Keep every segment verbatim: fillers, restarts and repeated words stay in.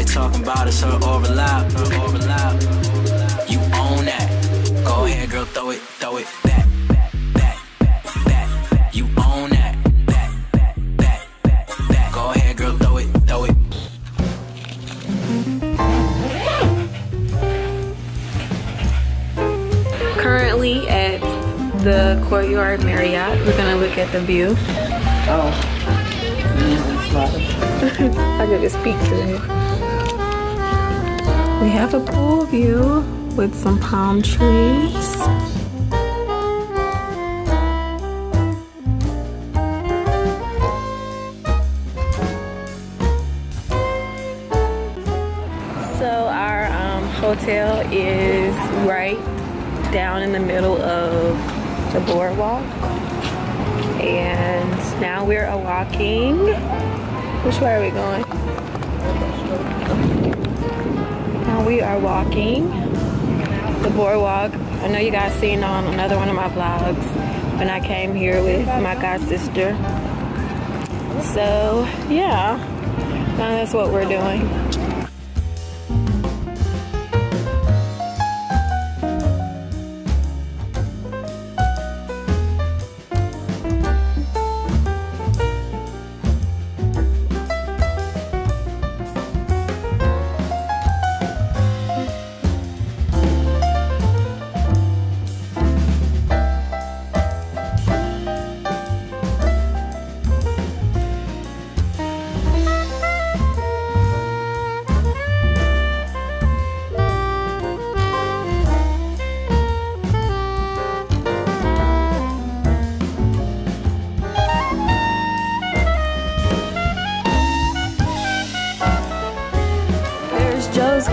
they talking about is her overlap, her overlap. You own that. Go ahead, girl, throw it, throw it back, back, back, back, back. You own that. Back, back, back, back, back. Go ahead, girl, throw it, throw it. Currently at the Courtyard Marriott, we're gonna look at the view. Oh. I could just peek through it. We have a pool view with some palm trees. So our um, hotel is right down in the middle of the boardwalk. And now we're walking. Which way are we going? Now we are walking the boardwalk. I know you guys seen on another one of my vlogs when I came here with my god sister. So yeah, now that's what we're doing. Joe's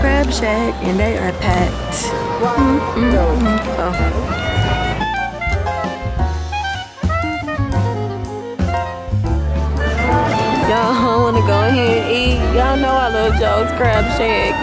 Crab Shack, and they are packed. Mm-hmm. Oh. Y'all wanna go ahead and eat? Y'all know I love Joe's Crab Shack.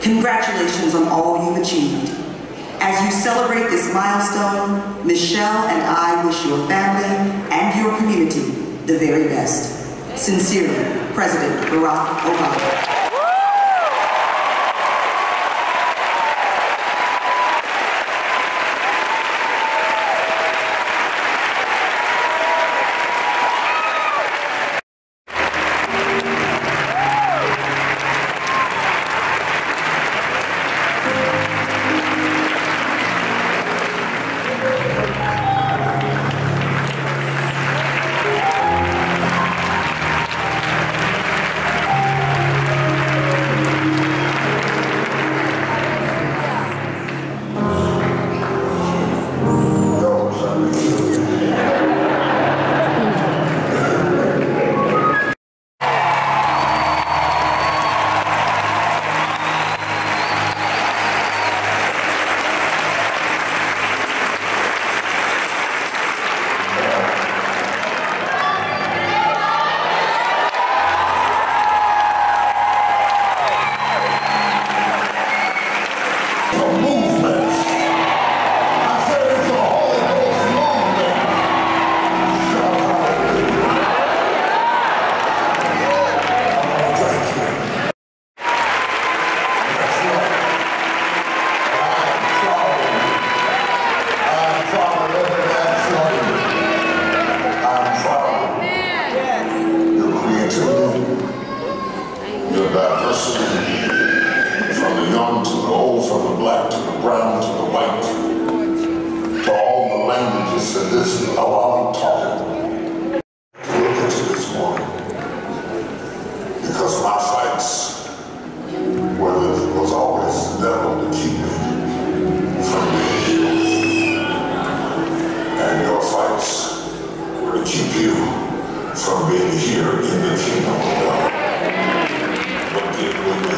Congratulations on all you've achieved. As you celebrate this milestone, Michelle and I wish your family and your community the very best. Sincerely, President Barack Obama. languages, and this is all I'm talking. We'll get to this morning. Because my fights, whether it was always the devil to keep me from being healed, and your fights were to keep you from being here in the kingdom of God. But then with me.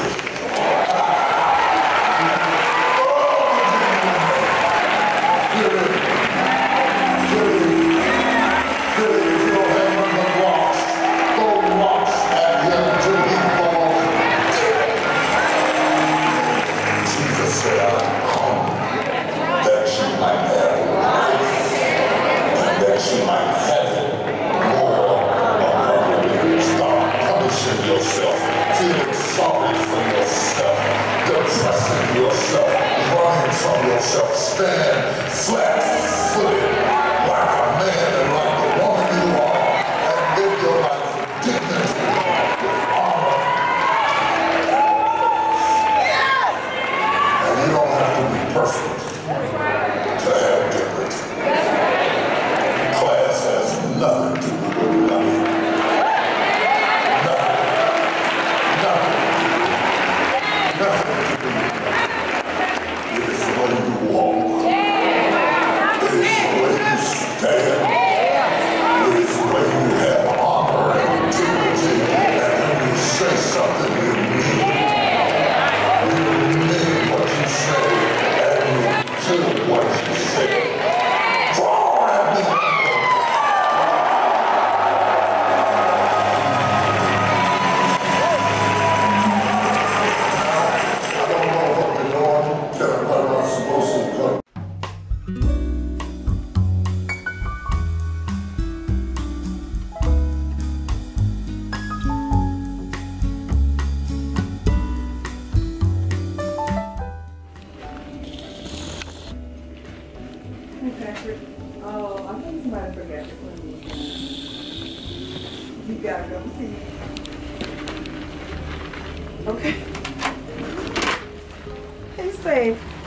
Stand flat footed like a man and like a woman you are, and live your life with dignity, with honor. Yes! And you don't have to be perfect to have dignity. Class has nothing to do with nothing. Nothing. Nothing. Nothing to do with nothing. It is the way you walk.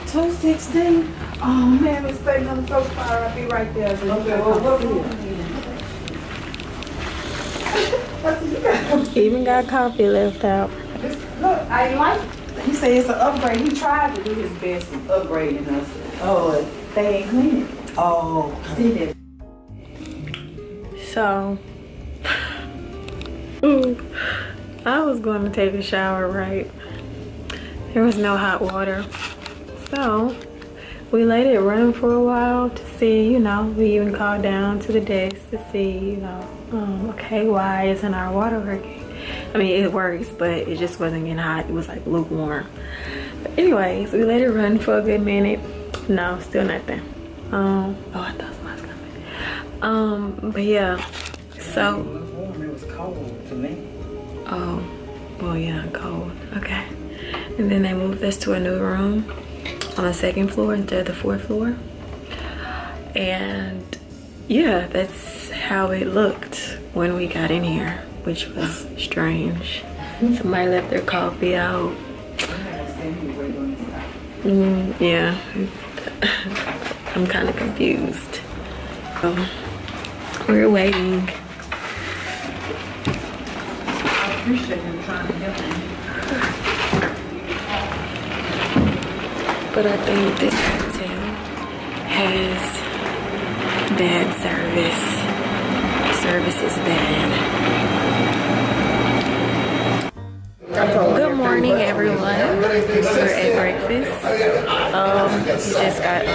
two sixteen? Oh man, Miss Satan, I'm so sorry. I'll be right there. Okay, well, what even got coffee left out. It's, look, I like, he said it's an upgrade. He tried to do his best in upgrading us. Oh, they ain't clean it. Oh, see that. So, ooh, I was going to take a shower, right? There was no hot water. So we let it run for a while to see, you know, we even called down to the desk to see, you know, um, okay, why isn't our water working? I mean, it works, but it just wasn't getting hot. It was like lukewarm. But anyways, we let it run for a good minute. No, still nothing. Um, oh, I thought somebody was coming. Um, but yeah, so. It was warm, it was cold to me. Oh, well, yeah, cold, okay. And then they moved us to a new room on the second floor instead of the fourth floor. And yeah, that's how it looked when we got in here, which was strange. Somebody left their coffee out. Mm, yeah, I'm kind of confused. So, we're waiting. I appreciate him trying to help me. But I think this hotel has bad service. Service is bad. Good morning, everyone. We're at breakfast. Um, just got um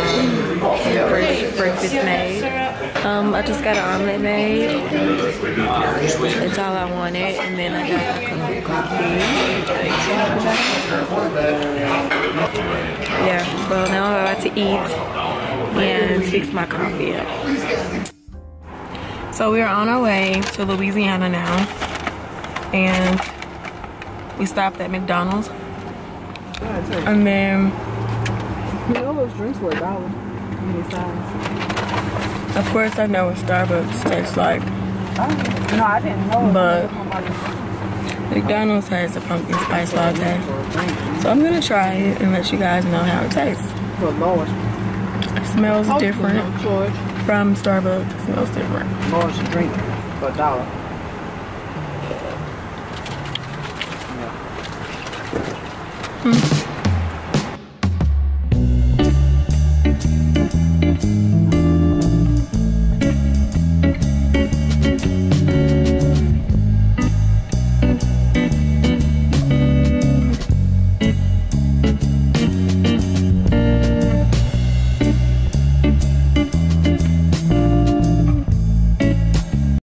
breakfast made. Um, I just got an omelet made. That's all I wanted, and then I got a coffee. Yeah, well now I'm about to eat and fix my coffee up. So we're on our way to Louisiana now, and we stopped at McDonald's. And then, you know those drinks were a dollar. Of course, I know what Starbucks tastes like. No, I didn't know. But McDonald's has a pumpkin spice latte, so I'm gonna try it and let you guys know how it tastes. It smells different. from Starbucks smells different. Large drink for a dollar.